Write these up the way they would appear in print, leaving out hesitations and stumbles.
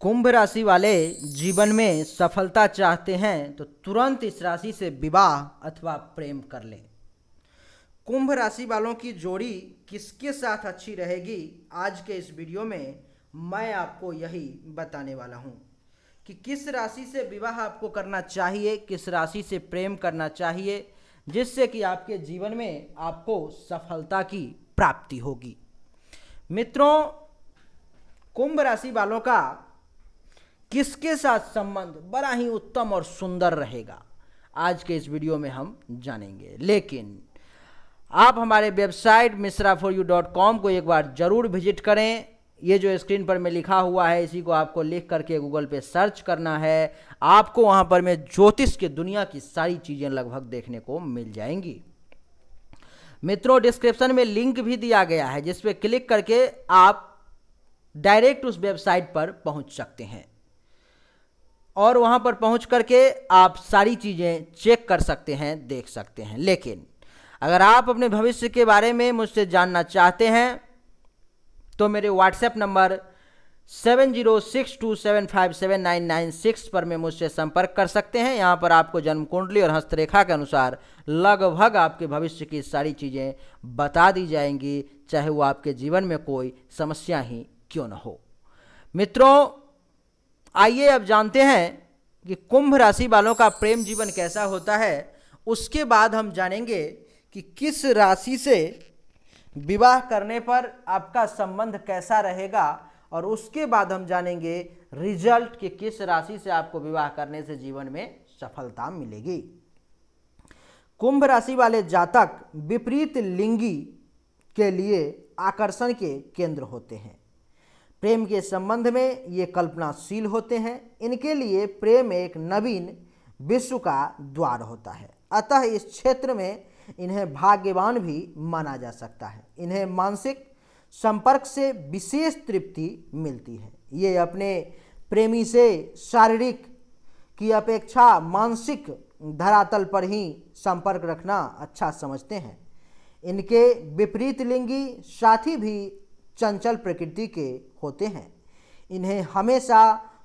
कुंभ राशि वाले जीवन में सफलता चाहते हैं तो तुरंत इस राशि से विवाह अथवा प्रेम कर लें। कुंभ राशि वालों की जोड़ी किसके साथ अच्छी रहेगी, आज के इस वीडियो में मैं आपको यही बताने वाला हूं कि किस राशि से विवाह आपको करना चाहिए, किस राशि से प्रेम करना चाहिए, जिससे कि आपके जीवन में आपको सफलता की प्राप्ति होगी। मित्रों, कुंभ राशि वालों का किसके साथ संबंध बड़ा ही उत्तम और सुंदर रहेगा, आज के इस वीडियो में हम जानेंगे। लेकिन आप हमारे वेबसाइट mishra4you.com को एक बार ज़रूर विजिट करें। ये जो स्क्रीन पर मैं लिखा हुआ है, इसी को आपको लिख करके गूगल पे सर्च करना है। आपको वहाँ पर मैं ज्योतिष के दुनिया की सारी चीज़ें लगभग देखने को मिल जाएंगी। मित्रों, डिस्क्रिप्शन में लिंक भी दिया गया है, जिस पर क्लिक करके आप डायरेक्ट उस वेबसाइट पर पहुँच सकते हैं और वहाँ पर पहुँच करके आप सारी चीज़ें चेक कर सकते हैं, देख सकते हैं। लेकिन अगर आप अपने भविष्य के बारे में मुझसे जानना चाहते हैं तो मेरे व्हाट्सएप नंबर 7062757996 पर में मुझसे संपर्क कर सकते हैं। यहाँ पर आपको जन्म कुंडली और हस्तरेखा के अनुसार लगभग आपके भविष्य की सारी चीज़ें बता दी जाएंगी, चाहे वो आपके जीवन में कोई समस्या ही क्यों न हो। मित्रों, आइए अब जानते हैं कि कुंभ राशि वालों का प्रेम जीवन कैसा होता है। उसके बाद हम जानेंगे कि किस राशि से विवाह करने पर आपका संबंध कैसा रहेगा, और उसके बाद हम जानेंगे रिजल्ट कि किस राशि से आपको विवाह करने से जीवन में सफलता मिलेगी। कुंभ राशि वाले जातक विपरीत लिंगी के लिए आकर्षण के केंद्र होते हैं। प्रेम के संबंध में ये कल्पनाशील होते हैं। इनके लिए प्रेम एक नवीन विश्व का द्वार होता है, अतः इस क्षेत्र में इन्हें भाग्यवान भी माना जा सकता है। इन्हें मानसिक संपर्क से विशेष तृप्ति मिलती है। ये अपने प्रेमी से शारीरिक की अपेक्षा मानसिक धरातल पर ही संपर्क रखना अच्छा समझते हैं। इनके विपरीत लिंगी साथी भी चंचल प्रकृति के होते हैं। इन्हें हमेशा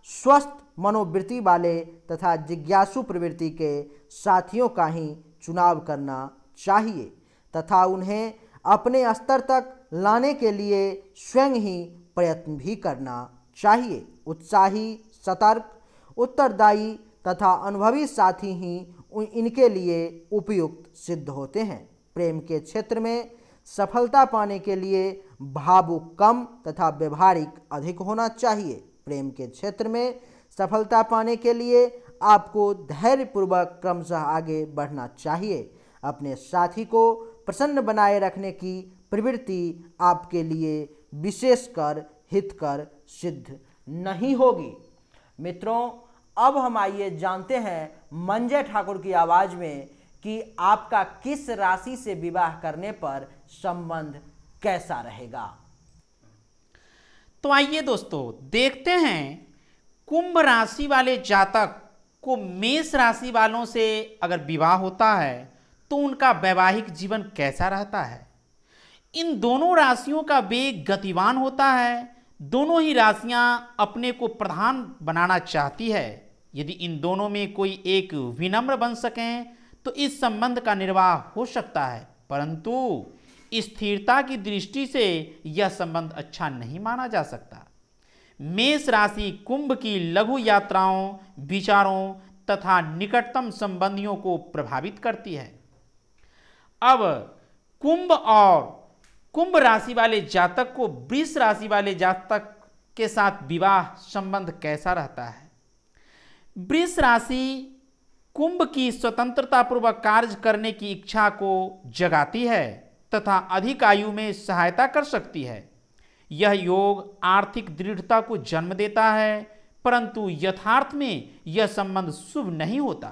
स्वस्थ मनोवृत्ति वाले तथा जिज्ञासु प्रवृत्ति के साथियों का ही चुनाव करना चाहिए तथा उन्हें अपने स्तर तक लाने के लिए स्वयं ही प्रयत्न भी करना चाहिए। उत्साही, सतर्क, उत्तरदायी तथा अनुभवी साथी ही इनके लिए उपयुक्त सिद्ध होते हैं। प्रेम के क्षेत्र में सफलता पाने के लिए भावुक कम तथा व्यवहारिक अधिक होना चाहिए। प्रेम के क्षेत्र में सफलता पाने के लिए आपको धैर्यपूर्वक क्रमशः आगे बढ़ना चाहिए। अपने साथी को प्रसन्न बनाए रखने की प्रवृत्ति आपके लिए विशेषकर हितकर सिद्ध नहीं होगी। मित्रों, अब हम आइए जानते हैं मंजय ठाकुर की आवाज़ में कि आपका किस राशि से विवाह करने पर संबंध कैसा रहेगा। तो आइए दोस्तों, देखते हैं कुंभ राशि वाले जातक को मेष राशि वालों से अगर विवाह होता है तो उनका वैवाहिक जीवन कैसा रहता है। इन दोनों राशियों का वेग गतिवान होता है। दोनों ही राशियां अपने को प्रधान बनाना चाहती है। यदि इन दोनों में कोई एक विनम्र बन सकें तो इस संबंध का निर्वाह हो सकता है, परंतु स्थिरता की दृष्टि से यह संबंध अच्छा नहीं माना जा सकता। मेष राशि कुंभ की लघु यात्राओं, विचारों तथा निकटतम संबंधियों को प्रभावित करती है। अब कुंभ राशि वाले जातक को वृष राशि वाले जातक के साथ विवाह संबंध कैसा रहता है। वृष राशि कुंभ की स्वतंत्रता पूर्वक कार्य करने की इच्छा को जगाती है तथा अधिक आयु में सहायता कर सकती है। यह योग आर्थिक दृढ़ता को जन्म देता है, परंतु यथार्थ में यह संबंध शुभ नहीं होता।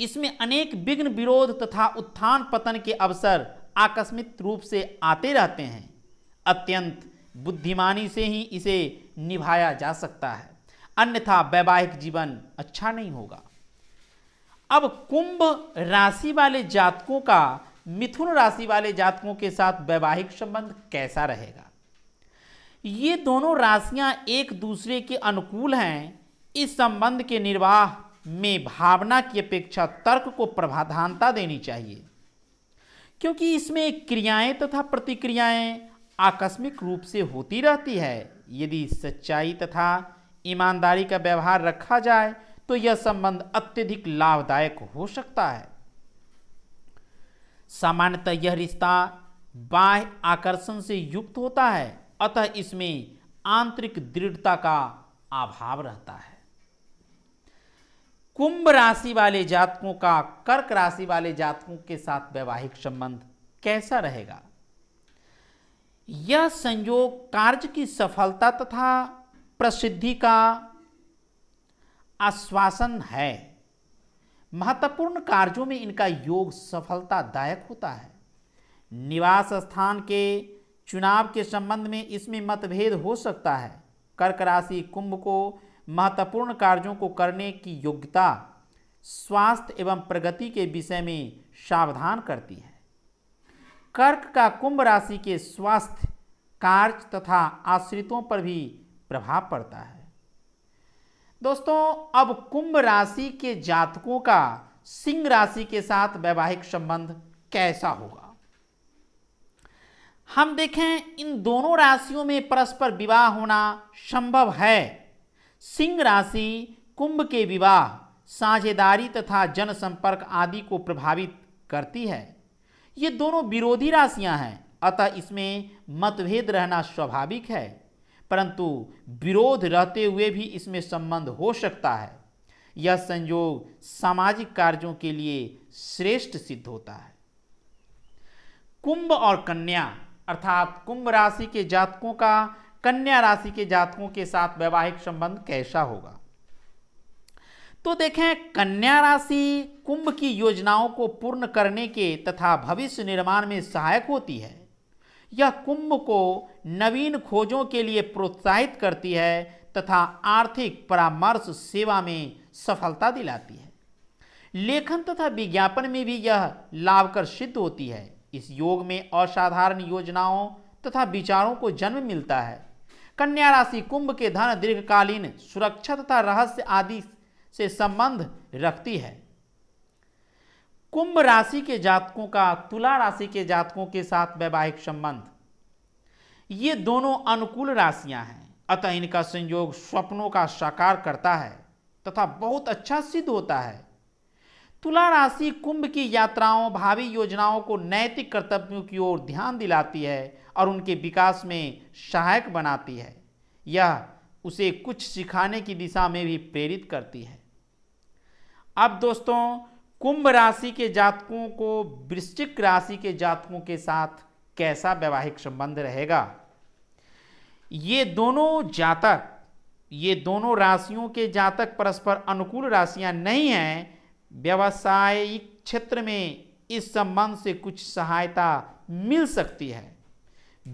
इसमें अनेक विघ्न, विरोध तथा उत्थान पतन के अवसर आकस्मिक रूप से आते रहते हैं। अत्यंत बुद्धिमानी से ही इसे निभाया जा सकता है, अन्यथा वैवाहिक जीवन अच्छा नहीं होगा। अब कुंभ राशि वाले जातकों का मिथुन राशि वाले जातकों के साथ वैवाहिक संबंध कैसा रहेगा। ये दोनों राशियां एक दूसरे के अनुकूल हैं। इस संबंध के निर्वाह में भावना की अपेक्षा तर्क को प्रधानता देनी चाहिए, क्योंकि इसमें क्रियाएं तथा प्रतिक्रियाएं आकस्मिक रूप से होती रहती है। यदि सच्चाई तथा ईमानदारी का व्यवहार रखा जाए तो यह संबंध अत्यधिक लाभदायक हो सकता है। सामान्यतः यह रिश्ता बाह्य आकर्षण से युक्त होता है, अतः इसमें आंतरिक दृढ़ता का अभाव रहता है। कुंभ राशि वाले जातकों का कर्क राशि वाले जातकों के साथ वैवाहिक संबंध कैसा रहेगा? यह संयोग कार्य की सफलता तथा प्रसिद्धि का आश्वासन है। महत्वपूर्ण कार्यों में इनका योग सफलतादायक होता है। निवास स्थान के चुनाव के संबंध में इसमें मतभेद हो सकता है। कर्क राशि कुंभ को महत्वपूर्ण कार्यों को करने की योग्यता, स्वास्थ्य एवं प्रगति के विषय में सावधान करती है। कर्क का कुंभ राशि के स्वास्थ्य, कार्य तथा आश्रितों पर भी प्रभाव पड़ता है। दोस्तों, अब कुंभ राशि के जातकों का सिंह राशि के साथ वैवाहिक संबंध कैसा होगा, हम देखें। इन दोनों राशियों में परस्पर विवाह होना संभव है। सिंह राशि कुंभ के विवाह, साझेदारी तथा जनसंपर्क आदि को प्रभावित करती है। ये दोनों विरोधी राशियां हैं, अतः इसमें मतभेद रहना स्वाभाविक है, परंतु विरोध रहते हुए भी इसमें संबंध हो सकता है। यह संयोग सामाजिक कार्यों के लिए श्रेष्ठ सिद्ध होता है। कुंभ और कन्या अर्थात कुंभ राशि के जातकों का कन्या राशि के जातकों के साथ वैवाहिक संबंध कैसा होगा, तो देखें। कन्या राशि कुंभ की योजनाओं को पूर्ण करने के तथा भविष्य निर्माण में सहायक होती है। यह कुंभ को नवीन खोजों के लिए प्रोत्साहित करती है तथा आर्थिक परामर्श सेवा में सफलता दिलाती है। लेखन तथा विज्ञापन में भी यह लाभकर सिद्ध होती है। इस योग में असाधारण योजनाओं तथा विचारों को जन्म मिलता है। कन्या राशि कुंभ के धन, दीर्घकालीन सुरक्षा तथा रहस्य आदि से संबंध रखती है। कुंभ राशि के जातकों का तुला राशि के जातकों के साथ वैवाहिक संबंध, ये दोनों अनुकूल राशियां हैं, अतः इनका संयोग स्वप्नों का साकार करता है तथा बहुत अच्छा सिद्ध होता है। तुला राशि कुंभ की यात्राओं, भावी योजनाओं को नैतिक कर्तव्यों की ओर ध्यान दिलाती है और उनके विकास में सहायक बनाती है। यह उसे कुछ सिखाने की दिशा में भी प्रेरित करती है। अब दोस्तों, कुंभ राशि के जातकों को वृश्चिक राशि के जातकों के साथ कैसा वैवाहिक संबंध रहेगा? ये दोनों राशियों के जातक परस्पर अनुकूल राशियां नहीं हैं। व्यावसायिक क्षेत्र में इस संबंध से कुछ सहायता मिल सकती है।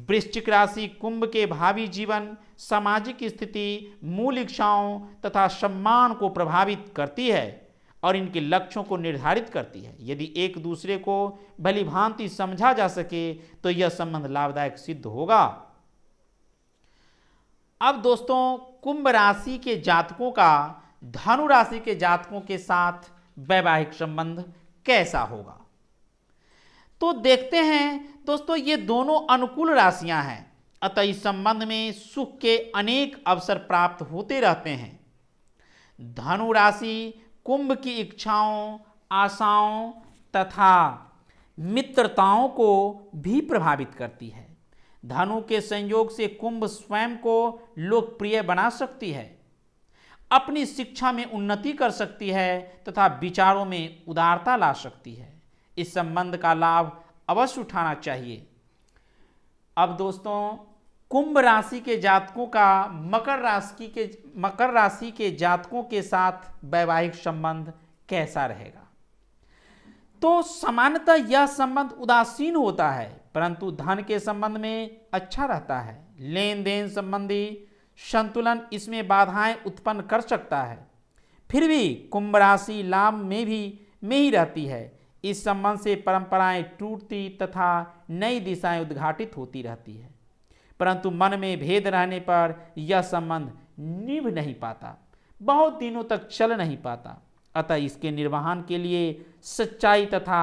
वृश्चिक राशि कुंभ के भावी जीवन, सामाजिक स्थिति, मूल इच्छाओं तथा सम्मान को प्रभावित करती है और इनके लक्ष्यों को निर्धारित करती है। यदि एक दूसरे को भलीभांति समझा जा सके तो यह संबंध लाभदायक सिद्ध होगा। अब दोस्तों, कुंभ राशि के जातकों का धनु राशि के जातकों के साथ वैवाहिक संबंध कैसा होगा, तो देखते हैं। दोस्तों, ये दोनों अनुकूल राशियां हैं, अतः इस संबंध में सुख के अनेक अवसर प्राप्त होते रहते हैं। धनु राशि कुंभ की इच्छाओं, आशाओं तथा मित्रताओं को भी प्रभावित करती है। धनु के संयोग से कुंभ स्वयं को लोकप्रिय बना सकती है, अपनी शिक्षा में उन्नति कर सकती है तथा विचारों में उदारता ला सकती है। इस संबंध का लाभ अवश्य उठाना चाहिए। अब दोस्तों, कुंभ राशि के जातकों का मकर राशि के जातकों के साथ वैवाहिक संबंध कैसा रहेगा, तो सामान्यतः यह संबंध उदासीन होता है, परंतु धन के संबंध में अच्छा रहता है। लेन देन संबंधी संतुलन इसमें बाधाएं उत्पन्न कर सकता है, फिर भी कुंभ राशि लाभ में ही रहती है। इस संबंध से परंपराएं टूटती तथा नई दिशाएं उद्घाटित होती रहती है। परंतु मन में भेद रहने पर यह संबंध निभ नहीं पाता, बहुत दिनों तक चल नहीं पाता। अतः इसके निर्वहन के लिए सच्चाई तथा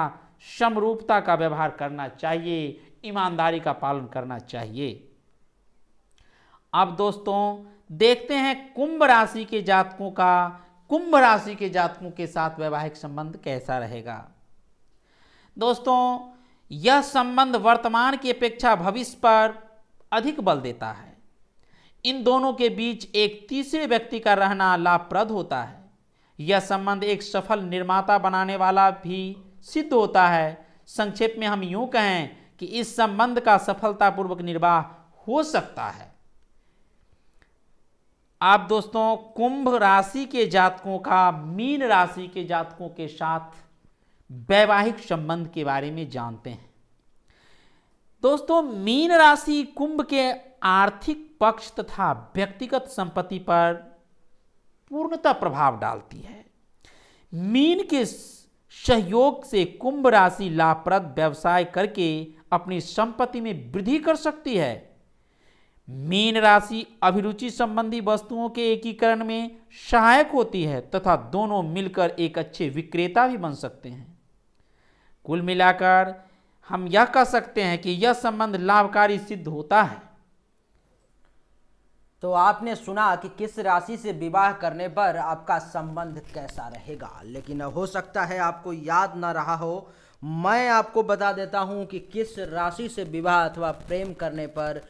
समरूपता का व्यवहार करना चाहिए, ईमानदारी का पालन करना चाहिए। अब दोस्तों देखते हैं कुंभ राशि के जातकों का कुंभ राशि के जातकों के साथ वैवाहिक संबंध कैसा रहेगा। दोस्तों यह संबंध वर्तमान की अपेक्षा भविष्य पर अधिक बल देता है। इन दोनों के बीच एक तीसरे व्यक्ति का रहना लाभप्रद होता है। यह संबंध एक सफल निर्माता बनाने वाला भी सिद्ध होता है। संक्षेप में हम यूं कहें कि इस संबंध का सफलतापूर्वक निर्वाह हो सकता है। आप दोस्तों कुंभ राशि के जातकों का मीन राशि के जातकों के साथ वैवाहिक संबंध के बारे में जानते हैं। दोस्तों मीन राशि कुंभ के आर्थिक पक्ष तथा व्यक्तिगत संपत्ति पर पूर्णतः प्रभाव डालती है। मीन के सहयोग से कुंभ राशि लाभप्रद व्यवसाय करके अपनी संपत्ति में वृद्धि कर सकती है। मीन राशि अभिरुचि संबंधी वस्तुओं के एकीकरण में सहायक होती है तथा दोनों मिलकर एक अच्छे विक्रेता भी बन सकते हैं। कुल मिलाकर हम यह कह सकते हैं कि यह संबंध लाभकारी सिद्ध होता है। तो आपने सुना कि किस राशि से विवाह करने पर आपका संबंध कैसा रहेगा, लेकिन हो सकता है आपको याद ना रहा हो। मैं आपको बता देता हूं कि किस राशि से विवाह अथवा प्रेम करने पर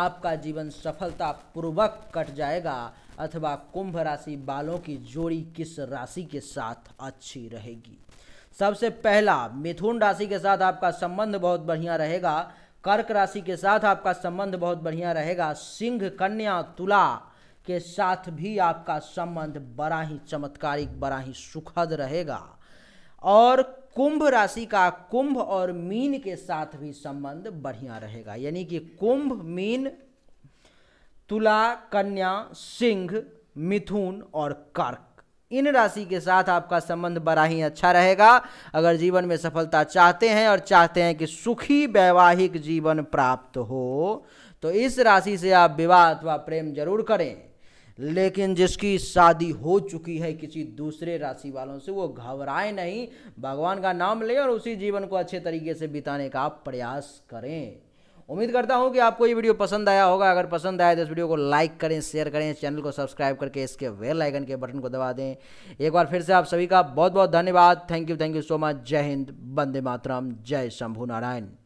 आपका जीवन सफलतापूर्वक कट जाएगा अथवा कुंभ राशि वालों की जोड़ी किस राशि के साथ अच्छी रहेगी। सबसे पहला, मिथुन राशि के साथ आपका संबंध बहुत बढ़िया रहेगा। कर्क राशि के साथ आपका संबंध बहुत बढ़िया रहेगा। सिंह, कन्या, तुला के साथ भी आपका संबंध बड़ा ही चमत्कारिक, बड़ा ही सुखद रहेगा। और कुंभ राशि का कुंभ और मीन के साथ भी संबंध बढ़िया रहेगा, यानी कि कुंभ, मीन, तुला, कन्या, सिंह, मिथुन और कर्क, इन राशि के साथ आपका संबंध बड़ा ही अच्छा रहेगा। अगर जीवन में सफलता चाहते हैं और चाहते हैं कि सुखी वैवाहिक जीवन प्राप्त हो, तो इस राशि से आप विवाह अथवा प्रेम जरूर करें, लेकिन जिसकी शादी हो चुकी है किसी दूसरे राशि वालों से, वो घबराए नहीं, भगवान का नाम लें और उसी जीवन को अच्छे तरीके से बिताने का आप प्रयास करें। उम्मीद करता हूं कि आपको ये वीडियो पसंद आया होगा। अगर पसंद आया तो इस वीडियो को लाइक करें, शेयर करें, चैनल को सब्सक्राइब करके इसके बेल आइकन के बटन को दबा दें। एक बार फिर से आप सभी का बहुत बहुत धन्यवाद। Thank you so much. जय हिंद, वंदे मातरम, जय शंभू नारायण।